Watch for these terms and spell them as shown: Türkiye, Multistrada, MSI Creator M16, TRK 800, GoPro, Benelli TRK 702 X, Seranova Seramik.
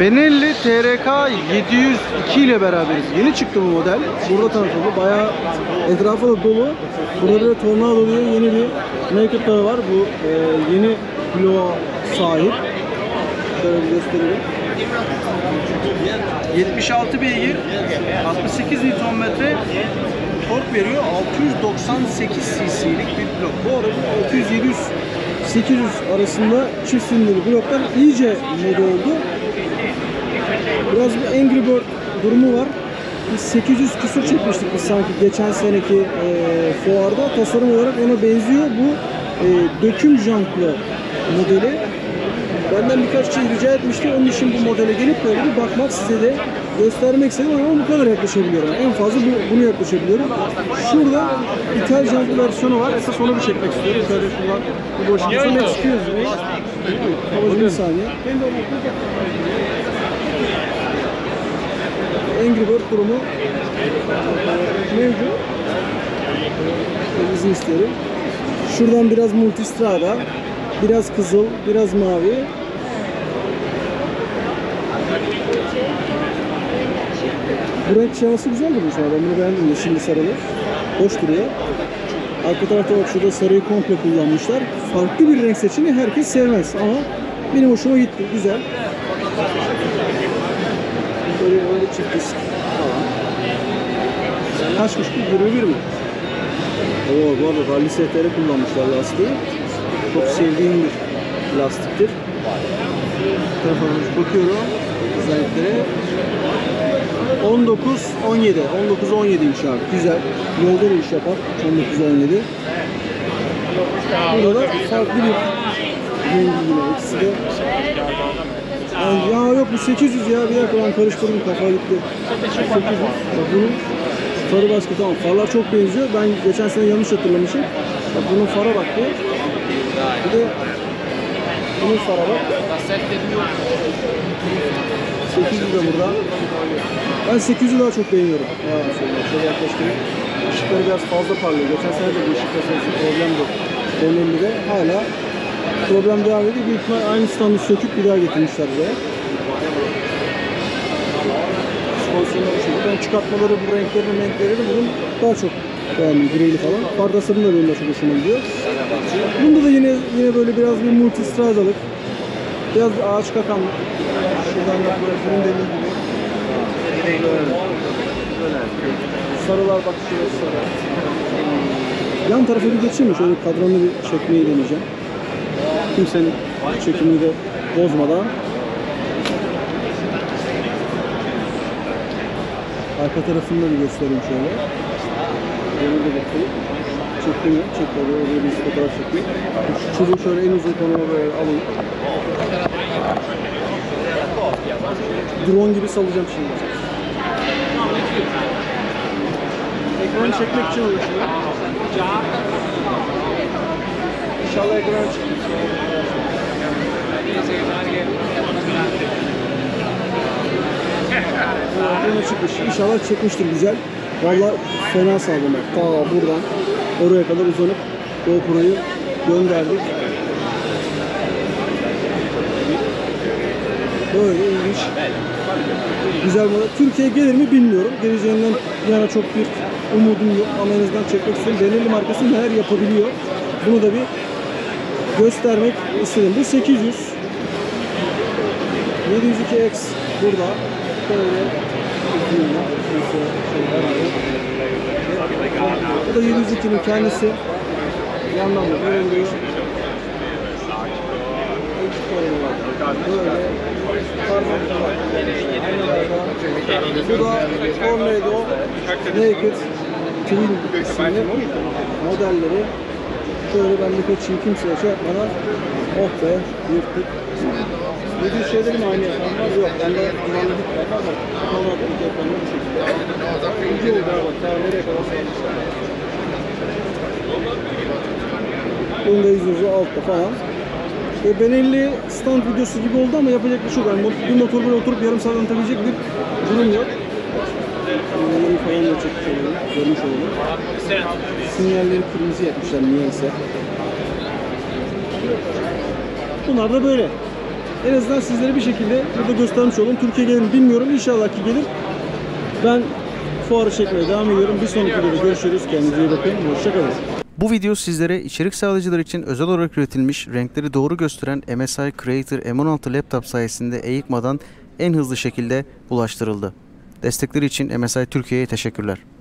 Benelli TRK 702 ile beraberiz. Yeni çıktı bu model. Burada tanıtıldı. Bayağı etrafı da dolu. Burada da Tornado diye yeni bir naked dağı var. Bu yeni bloğa sahip. Şöyle göstereyim. 76 beygir, 68 Nm tork veriyor. 698 cc'lik bir blok. Bu arada 600-700-800 arasında çift silindirli bloklar iyice moda oldu. Biraz bir Angry Bird durumu var. Biz 800 küsur çekmiştik biz sanki geçen seneki fuarda. Tasarım olarak ona benziyor. Bu döküm jantlı modeli. Benden birkaç şey rica etmişti. Onun için bu modele gelip böyle bir bakmak, size de göstermek istedim ama bu kadar yaklaşabiliyorum. En fazla bunu yaklaşabiliyorum. Şurada ithal jantlı versiyonu var. Esas onu bir çekmek istiyorum. Şöyle şuradan bu boşluğumuza ne çıkıyoruz? Bir saniye. Angry Bird durumu mevcut. İzin isterim. Şuradan biraz Multistrada, biraz kızıl, biraz mavi. Bu renk şeması güzel durmuş ama ben bunu beğendim de şimdi sarılı. Hoş duruyor. Arka tarafta bak, şurada sarıyı komple kullanmışlar. Farklı bir renk seçimi herkes sevmez ama benim hoşuma gitti. Güzel. Böyle çift disk falan. Kaçmış bu? 21 mi? Oo, bu arada rally setleri kullanmışlar lastiği. Çok sevdiğim bir lastiktir. Telefonumuza bakıyorum. Özelliklere 19-17. 19-17 inç abi. Güzel. Yolda da iş yapar. 19-17. Burada da farklı bir rengi yine. İkisi de. Yani, ya yok bu 800 ya, bir dakika ben karıştırdım, kafa gitti. 800. Bak bunun farı başka, tamam, farlar çok benziyor, ben geçen sene yanlış hatırlamışım. Bak bunun fara bak diye. Bir de bunun fara bak. 800 de burada. Ben 800'ü daha çok beğeniyorum. Şöyle yaklaştırayım. Işıkları biraz fazla parlıyor. Geçen sene de bu ışıkla sensör problem yok. Benelli de hala problem devam ediyor. Büyük ihtimal aynı standı söküp bir daha getirmişler buraya. Ben çıkartmaları, bu renklerini bunun daha çok beğendim. Greyli falan. Pardasının da benim de çok hoşuma gidiyor. Bunda da yine böyle biraz bir multistradalık. Biraz bir ağaç kakan. Şuradan da bunun dediği gibi. Sarılar bak, şurası sarı. Yan tarafa bir geçeyim mi? Şöyle kadranlı bir çekmeyi deneyeceğim. Kimsenin çekimini de bozmadan. Arka tarafını da bir göstereyim şöyle. Yanına da bakayım. Çektim, çektim. Oraya bir fotoğraf çektim. Çubuğu şöyle en uzun konuma böyle alın. Drone gibi salacağım şimdi. Ekranı çekmek için uğraşıyorum. İnşallah ekranı çıkıyor. Çıkmış. İnşallah çekmiştir güzel. Vallahi fena sağlamak. Ta buradan oraya kadar uzanıp GoPro'yu gönderdik. Böyle ilginç. Güzel model. Türkiye'ye gelir mi bilmiyorum. Geleceğinden yana çok bir umudum yok. Ama en azından çekmek istedim. Benelli markası neler yapabiliyor. Bunu da bir göstermek istedim. Bu 800. 702 X burada. Böyle. Bu da 702'nin kendisi. Yandan da böyle oluyor. Böyle. Bu da Tornado Naked Clean isimli modelleri. Şöyle ben de kaçayım, kimseye şey yapmadan. Oh be, yırttık. Dediği şeyleri mi aynı yapanlar? Yok, ben de anlamlık yapmaz ama anlamlık yapanlar bir şekilde. Ucu oldu ama ta nereye kadar saymışlar. Bunu da izliyoruz altta falan. Benelli stand videosu gibi oldu ama yapacak bir şey yok. Yani bir motor böyle oturup yarım saat anlatabilecek bir durum yok. Bunları falan da çekmiş olalım, görmüş olalım. Sinyalleri kırmızı yapmışlar niyeyse. Bunlar da böyle. en azından sizlere bir şekilde burada göstermiş oldum. Türkiye gelir mi bilmiyorum. İnşallah ki gelir. Ben fuarı çekmeye devam ediyorum. Bir sonraki videoda görüşürüz. Kendinize iyi bakın. Hoşçakalın. Bu video sizlere içerik sağlayıcılar için özel olarak üretilmiş, renkleri doğru gösteren MSI Creator M16 laptop sayesinde eğikmadan en hızlı şekilde ulaştırıldı. Destekleri için MSI Türkiye'ye teşekkürler.